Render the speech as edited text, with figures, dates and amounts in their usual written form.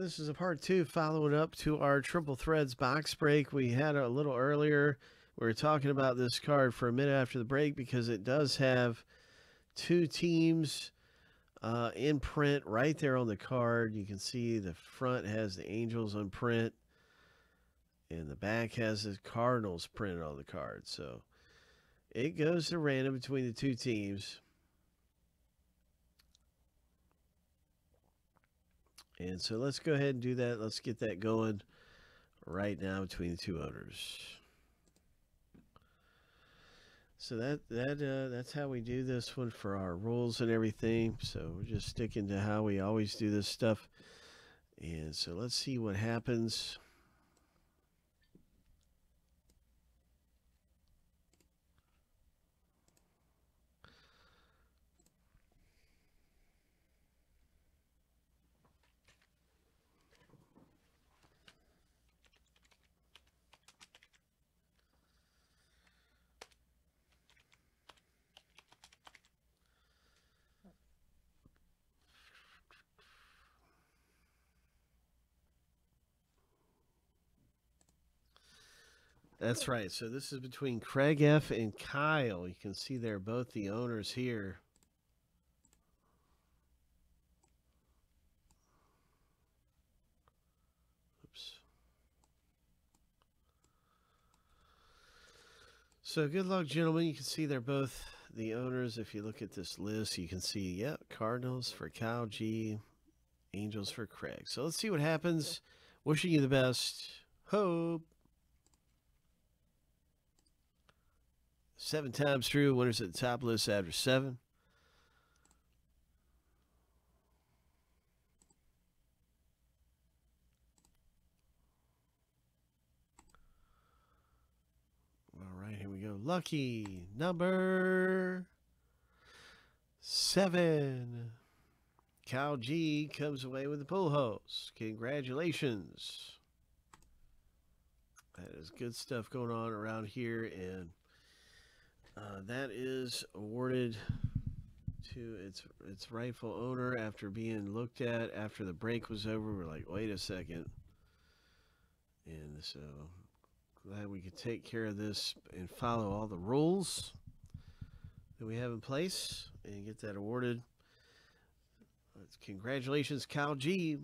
This is a part two following up to our Triple Threads box break we had a little earlier. We were talking about this card for a minute after the break because it does have two teams in print right there on the card. You can see the front has the Angels on print and the back has the Cardinals printed on the card. So it goes to random between the two teams. And so let's go ahead and do that. Let's get that going right now between the two owners. So that's how we do this one for our rules and everything. So we're just sticking to how we always do this stuff. And so let's see what happens. That's right. So this is between Craig F. and Kyle. You can see they're both the owners here. Oops. So good luck, gentlemen. You can see they're both the owners. If you look at this list, you can see, yep, Cardinals for Kyle G., Angels for Craig. So let's see what happens. Wishing you the best. Hope. 7 times through, winners at the top list after 7. All right, here we go. Lucky number 7. Kyle G comes away with the pull hose. Congratulations. That is good stuff going on around here, and that is awarded to its rightful owner after being looked at. After the break was over, we're like, wait a second. And so glad we could take care of this and follow all the rules that we have in place and get that awarded. Congratulations, Kyle G.